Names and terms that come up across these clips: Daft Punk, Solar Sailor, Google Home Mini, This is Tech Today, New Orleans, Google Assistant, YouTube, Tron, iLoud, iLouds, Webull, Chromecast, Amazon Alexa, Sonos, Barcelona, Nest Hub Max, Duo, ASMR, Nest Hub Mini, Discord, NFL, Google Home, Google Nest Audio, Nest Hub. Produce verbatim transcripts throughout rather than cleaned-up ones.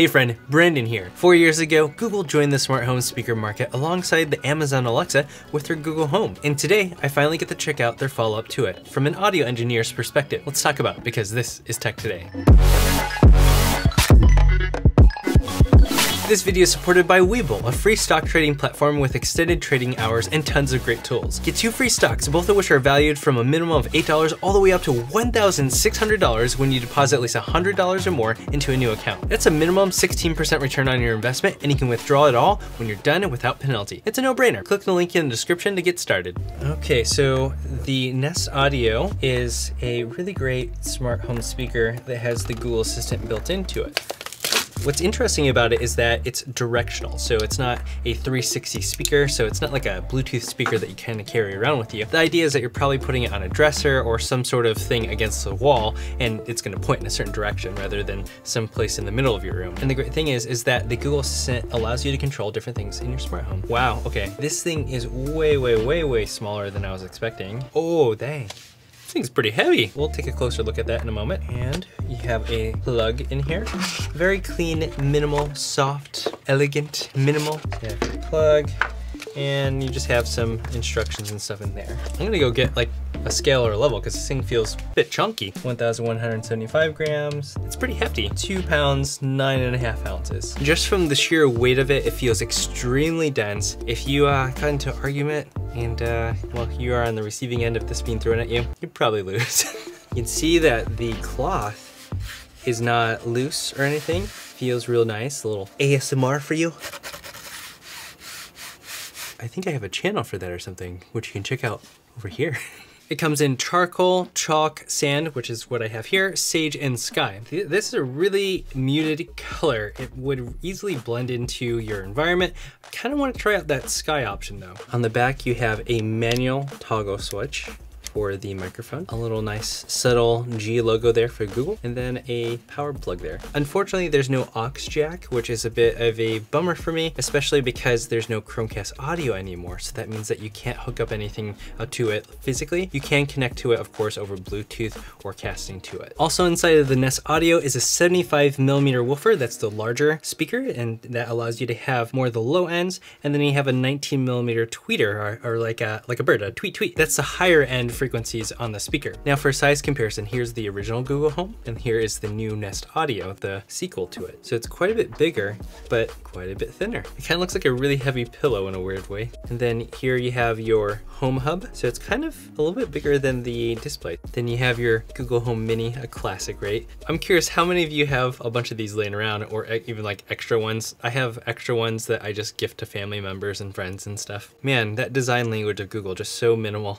Hey friend, Brandon here. Four years ago, Google joined the smart home speaker market alongside the Amazon Alexa with their Google Home. And today, I finally get to check out their follow-up to it. From an audio engineer's perspective, let's talk about it because this is Tech Today. This video is supported by Webull, a free stock trading platform with extended trading hours and tons of great tools. Get two free stocks, both of which are valued from a minimum of eight dollars all the way up to one thousand six hundred dollars when you deposit at least one hundred dollars or more into a new account. That's a minimum sixteen percent return on your investment, and you can withdraw it all when you're done without penalty. It's a no-brainer. Click the link in the description to get started. Okay, so the Nest Audio is a really great smart home speaker that has the Google Assistant built into it. What's interesting about it is that it's directional. So it's not a three sixty speaker. So it's not like a Bluetooth speaker that you kind of carry around with you. The idea is that you're probably putting it on a dresser or some sort of thing against the wall, and it's going to point in a certain direction rather than someplace in the middle of your room. And the great thing is, is that the Google Assistant allows you to control different things in your smart home. Wow, okay. This thing is way, way, way, way smaller than I was expecting. Oh, dang. This thing's pretty heavy. We'll take a closer look at that in a moment. And you have a plug in here. Very clean, minimal, soft, elegant, minimal. You have your plug, and you just have some instructions and stuff in there. I'm gonna go get like a scale or a level because this thing feels a bit chunky. one thousand one hundred seventy-five grams. It's pretty hefty. Two pounds, nine and a half ounces. Just from the sheer weight of it, it feels extremely dense. If you uh, got into an argument and uh, well, you are on the receiving end of this being thrown at you, you'd probably lose. You can see that the cloth is not loose or anything. Feels real nice. A little A S M R for you. I think I have a channel for that or something, which you can check out over here. It comes in charcoal, chalk, sand, which is what I have here, sage, and sky. This is a really muted color. It would easily blend into your environment. I kind of want to try out that sky option though. On the back, you have a manual toggle switch for the microphone, a little nice subtle G logo there for Google, and then a power plug there. Unfortunately, there's no aux jack, which is a bit of a bummer for me, especially because there's no Chromecast audio anymore. So that means that you can't hook up anything to it physically. You can connect to it, of course, over Bluetooth or casting to it. Also inside of the Nest Audio is a seventy-five millimeter woofer. That's the larger speaker, and that allows you to have more of the low ends. And then you have a nineteen millimeter tweeter, or, or like a like a bird, a tweet tweet. That's the higher end frequencies on the speaker. Now for size comparison, here's the original Google Home, and here is the new Nest Audio, the sequel to it. So it's quite a bit bigger, but quite a bit thinner. It kind of looks like a really heavy pillow in a weird way. And then here you have your Home Hub. So it's kind of a little bit bigger than the display. Then you have your Google Home Mini, a classic, right? I'm curious how many of you have a bunch of these laying around, or even like extra ones. I have extra ones that I just gift to family members and friends and stuff. Man, that design language of Google, just so minimal.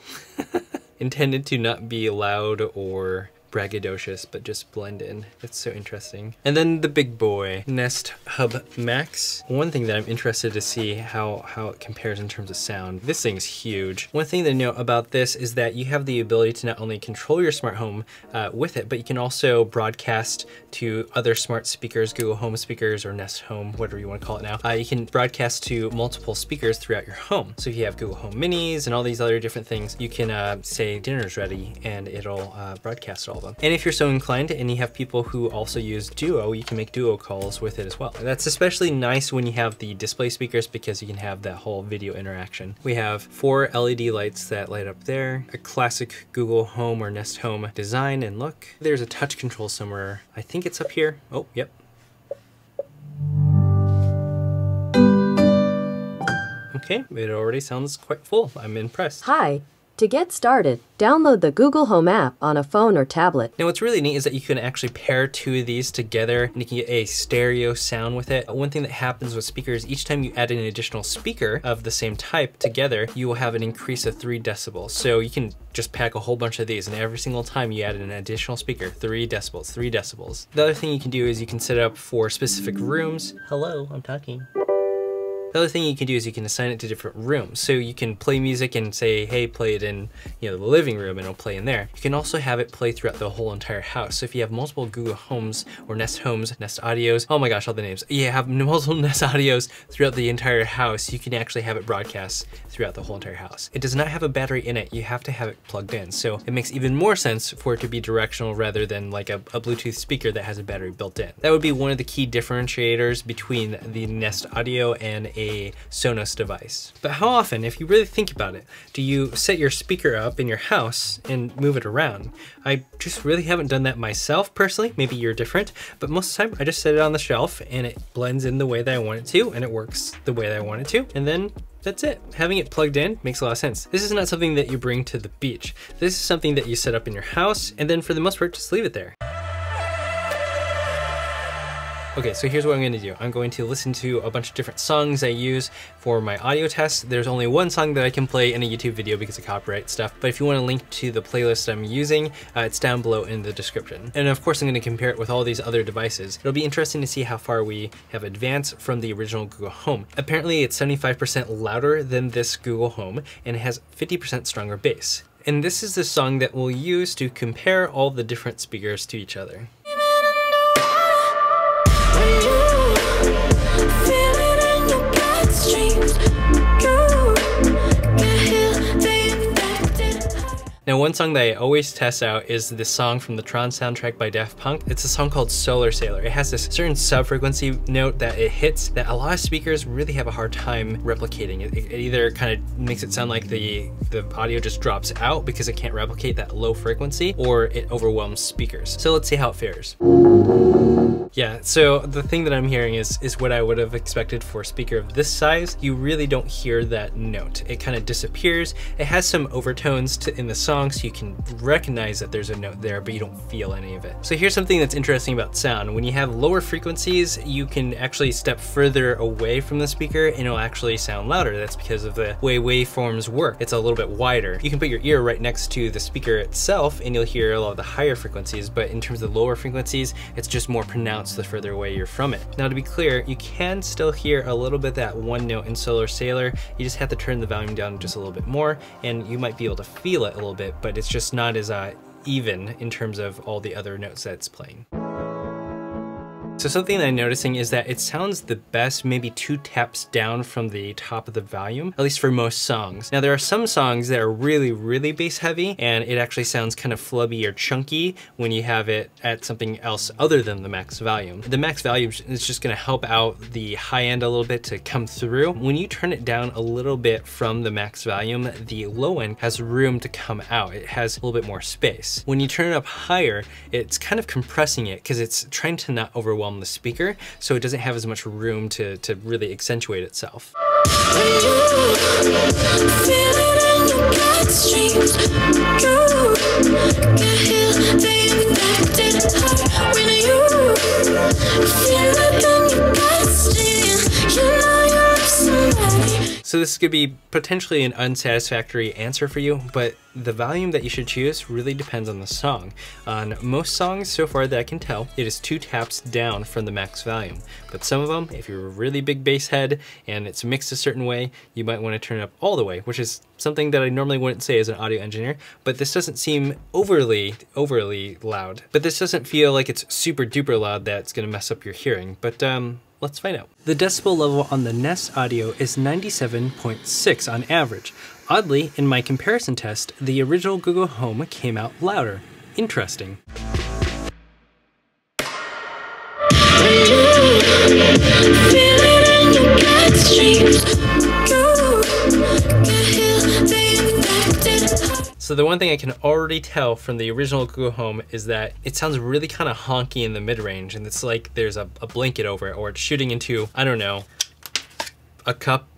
Intended to not be loud or braggadocious, but just blend in. That's so interesting. And then the big boy, Nest Hub Max. One thing that I'm interested to see how, how it compares in terms of sound. This thing's huge. One thing to note about this is that you have the ability to not only control your smart home uh, with it, but you can also broadcast to other smart speakers, Google Home speakers or Nest Home, whatever you want to call it now. Uh, you can broadcast to multiple speakers throughout your home. So if you have Google Home Minis and all these other different things, you can uh, say dinner's ready and it'll uh, broadcast all of them. And if you're so inclined and you have people who also use Duo, you can make Duo calls with it as well. And that's especially nice when you have the display speakers because you can have that whole video interaction. We have four L E D lights that light up there, a classic Google Home or Nest Home design and look. There's a touch control somewhere. I think it's up here. Oh, yep. Okay, it already sounds quite full. I'm impressed. Hi. To get started, download the Google Home app on a phone or tablet. Now what's really neat is that you can actually pair two of these together and you can get a stereo sound with it. One thing that happens with speakers, each time you add an additional speaker of the same type together, you will have an increase of three decibels. So you can just pack a whole bunch of these and every single time you add an additional speaker, three decibels, three decibels. The other thing you can do is you can set it up for specific rooms. Hello, I'm talking. The other thing you can do is you can assign it to different rooms. So you can play music and say, hey, play it in, you know, the living room, and it'll play in there. You can also have it play throughout the whole entire house. So if you have multiple Google Homes or Nest Homes, Nest Audios, oh my gosh, all the names. You have multiple Nest Audios throughout the entire house, you can actually have it broadcast throughout the whole entire house. It does not have a battery in it. You have to have it plugged in. So it makes even more sense for it to be directional rather than like a, a Bluetooth speaker that has a battery built in. That would be one of the key differentiators between the Nest Audio and a Sonos device. But how often, if you really think about it, do you set your speaker up in your house and move it around? I just really haven't done that myself personally. Maybe you're different, but most of the time I just set it on the shelf and it blends in the way that I want it to, and it works the way that I want it to. And then that's it. Having it plugged in makes a lot of sense. This is not something that you bring to the beach. This is something that you set up in your house, and then for the most part, just leave it there. Okay, so here's what I'm gonna do. I'm going to listen to a bunch of different songs I use for my audio tests. There's only one song that I can play in a YouTube video because of copyright stuff, but if you wanna link to the playlist I'm using, uh, it's down below in the description. And of course, I'm gonna compare it with all these other devices. It'll be interesting to see how far we have advanced from the original Google Home. Apparently, it's seventy-five percent louder than this Google Home, and it has fifty percent stronger bass. And this is the song that we'll use to compare all the different speakers to each other. Now, one song that I always test out is this song from the Tron soundtrack by Daft Punk. It's a song called Solar Sailor. It has this certain sub-frequency note that it hits that a lot of speakers really have a hard time replicating. It, it either kind of makes it sound like the, the audio just drops out because it can't replicate that low frequency, or it overwhelms speakers. So let's see how it fares. Yeah, so the thing that I'm hearing is, is what I would have expected for a speaker of this size. You really don't hear that note. It kind of disappears. It has some overtones to, in the song, so you can recognize that there's a note there, but you don't feel any of it. So here's something that's interesting about sound. When you have lower frequencies, you can actually step further away from the speaker and it'll actually sound louder. That's because of the way waveforms work. It's a little bit wider. You can put your ear right next to the speaker itself and you'll hear a lot of the higher frequencies, but in terms of the lower frequencies, it's just more pronounced the further away you're from it. Now, to be clear, you can still hear a little bit that one note in Solar Sailor. You just have to turn the volume down just a little bit more, and you might be able to feel it a little bit, but it's just not as uh, even in terms of all the other notes that it's playing. So something that I'm noticing is that it sounds the best maybe two taps down from the top of the volume, at least for most songs. Now, there are some songs that are really, really bass heavy, and it actually sounds kind of flubby or chunky when you have it at something else other than the max volume. The max volume is just gonna help out the high end a little bit to come through. When you turn it down a little bit from the max volume, the low end has room to come out. It has a little bit more space. When you turn it up higher, it's kind of compressing it because it's trying to not overwhelm the speaker, so it doesn't have as much room to, to really accentuate itself. So this could be potentially an unsatisfactory answer for you, but the volume that you should choose really depends on the song. On most songs so far that I can tell, it is two taps down from the max volume. But some of them, if you're a really big bass head and it's mixed a certain way, you might want to turn it up all the way, which is something that I normally wouldn't say as an audio engineer, but this doesn't seem overly, overly loud. But this doesn't feel like it's super duper loud that it's going to mess up your hearing, but um, let's find out. The decibel level on the Nest Audio is ninety-seven point six on average. Oddly, in my comparison test, the original Google Home came out louder. Interesting. So the one thing I can already tell from the original Google Home is that it sounds really kind of honky in the mid-range, and it's like there's a, a blanket over it, or it's shooting into, I don't know, a cup.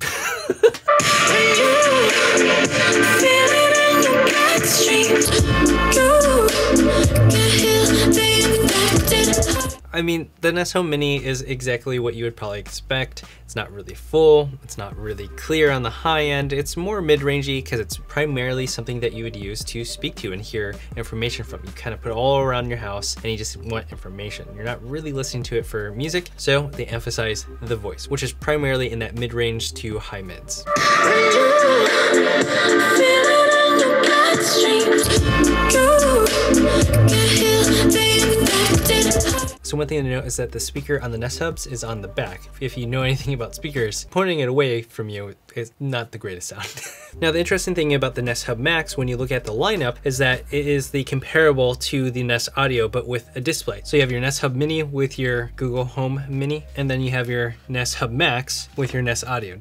I mean, the Nest Home Mini is exactly what you would probably expect. It's not really full, it's not really clear on the high end, it's more mid-rangey because it's primarily something that you would use to speak to and hear information from. You kind of put it all around your house and you just want information. You're not really listening to it for music, so they emphasize the voice, which is primarily in that mid-range to high mids. So one thing to note is that the speaker on the Nest Hubs is on the back. If you know anything about speakers, pointing it away from you is not the greatest sound. Now, the interesting thing about the Nest Hub Max, when you look at the lineup, is that it is the comparable to the Nest Audio, but with a display. So you have your Nest Hub Mini with your Google Home Mini, and then you have your Nest Hub Max with your Nest Audio.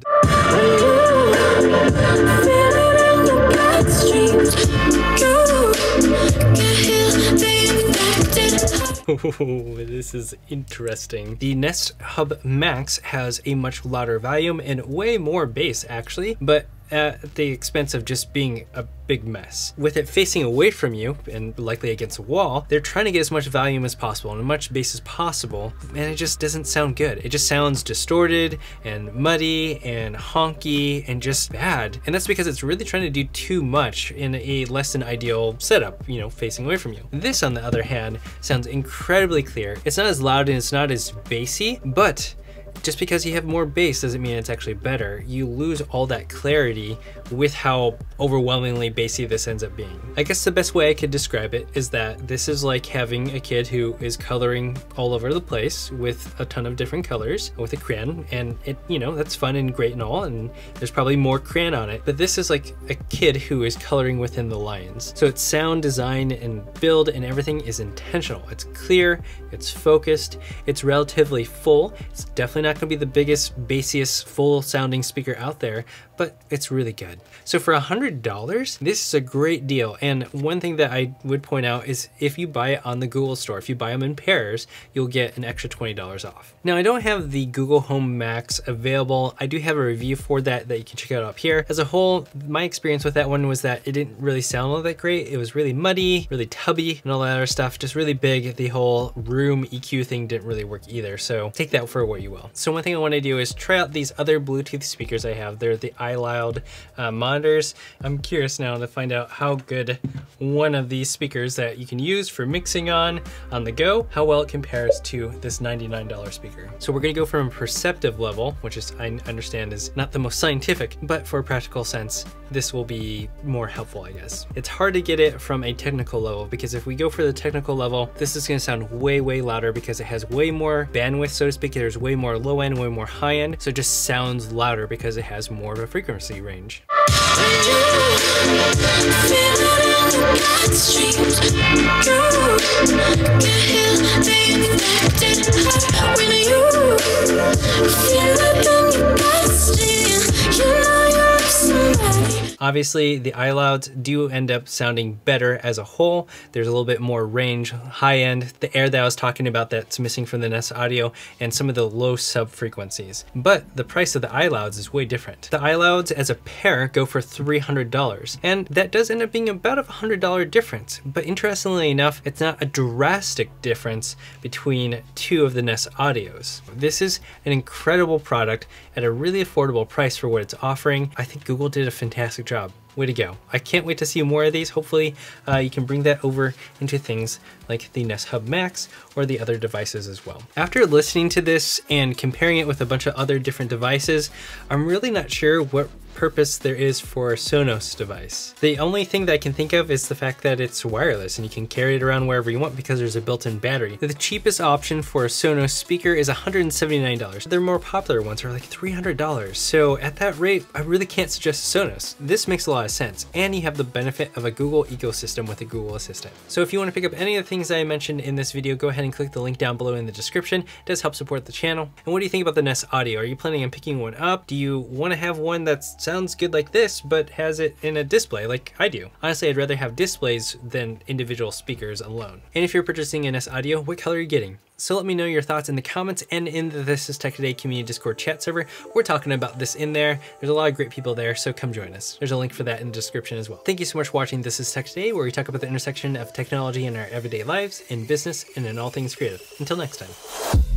Oh, this is interesting. The Nest Hub Max has a much louder volume and way more bass, actually, but at the expense of just being a big mess. With it facing away from you and likely against a wall, they're trying to get as much volume as possible and as much bass as possible, and it just doesn't sound good. It just sounds distorted and muddy and honky and just bad. And that's because it's really trying to do too much in a less than ideal setup, you know, facing away from you. This, on the other hand, sounds incredibly clear. It's not as loud and it's not as bassy, but just because you have more bass doesn't mean it's actually better. You lose all that clarity with how overwhelmingly bassy this ends up being. I guess the best way I could describe it is that this is like having a kid who is coloring all over the place with a ton of different colors with a crayon, and it, you know, that's fun and great and all, and there's probably more crayon on it, but this is like a kid who is coloring within the lines. So its sound design and build and everything is intentional. It's clear, it's focused, it's relatively full. It's definitely not gonna be the biggest, bassiest, full sounding speaker out there, but it's really good. So for one hundred dollars, this is a great deal. And one thing that I would point out is if you buy it on the Google store, if you buy them in pairs, you'll get an extra twenty dollars off. Now, I don't have the Google Home Max available. I do have a review for that that you can check out up here. As a whole, my experience with that one was that it didn't really sound all that great. It was really muddy, really tubby, and all that other stuff, just really big. The whole room E Q thing didn't really work either. So take that for what you will. So one thing I wanna do is try out these other Bluetooth speakers I have. They're the iLoud uh, monitors. I'm curious now to find out how good one of these speakers that you can use for mixing on on the go, how well it compares to this ninety-nine dollar speaker. So we're gonna go from a perceptive level, which is, I understand, is not the most scientific, but for a practical sense, this will be more helpful, I guess. It's hard to get it from a technical level, because if we go for the technical level, this is gonna sound way, way louder because it has way more bandwidth, so to speak. There's way more low end, way more high end. So it just sounds louder because it has more of a frequency range. Obviously, the iLouds do end up sounding better as a whole. There's a little bit more range, high end, the air that I was talking about that's missing from the Nest Audio, and some of the low sub frequencies. But the price of the iLouds is way different. The iLouds as a pair go for three hundred dollars, and that does end up being about a one hundred dollar difference. But interestingly enough, it's not a drastic difference between two of the Nest Audios. This is an incredible product at a really affordable price for what it's offering. I think Google did a fantastic job. Way to go. I can't wait to see more of these. Hopefully uh, you can bring that over into things like the Nest Hub Max or the other devices as well. After listening to this and comparing it with a bunch of other different devices, I'm really not sure what purpose there is for a Sonos device. The only thing that I can think of is the fact that it's wireless and you can carry it around wherever you want because there's a built-in battery. The cheapest option for a Sonos speaker is one hundred seventy-nine dollars. Their more popular ones are like three hundred dollars. So at that rate, I really can't suggest Sonos. This makes a lot of sense. And you have the benefit of a Google ecosystem with a Google Assistant. So if you want to pick up any of the things I mentioned in this video, go ahead and click the link down below in the description. It does help support the channel. And what do you think about the Nest Audio? Are you planning on picking one up? Do you want to have one that's sounds good like this, but has it in a display like I do? Honestly, I'd rather have displays than individual speakers alone. And if you're purchasing a Nest Audio, what color are you getting? So let me know your thoughts in the comments and in the This is Tech Today community Discord chat server. We're talking about this in there. There's a lot of great people there, so come join us. There's a link for that in the description as well. Thank you so much for watching This is Tech Today, where we talk about the intersection of technology in our everyday lives, in business, and in all things creative. Until next time.